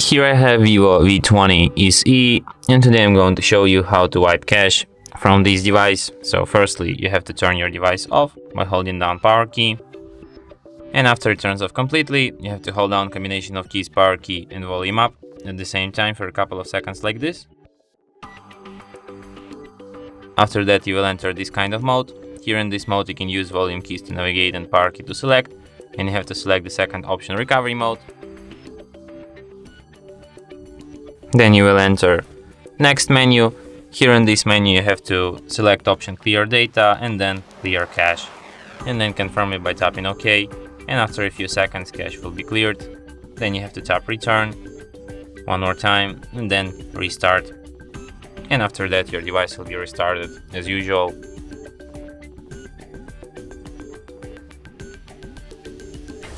Here I have Vivo V20 SE, and today I'm going to show you how to wipe cache from this device. So firstly, you have to turn your device off by holding down power key. And after it turns off completely, you have to hold down combination of keys, power key and volume up at the same time for a couple of seconds like this. After that, you will enter this kind of mode. Here in this mode, you can use volume keys to navigate and power key to select, and you have to select the second option, recovery mode. Then you will enter next menu. Here in this menu, you have to select option clear data and then clear cache, and then confirm it by tapping OK. And after a few seconds, cache will be cleared. Then you have to tap return one more time and then restart. And after that, your device will be restarted as usual.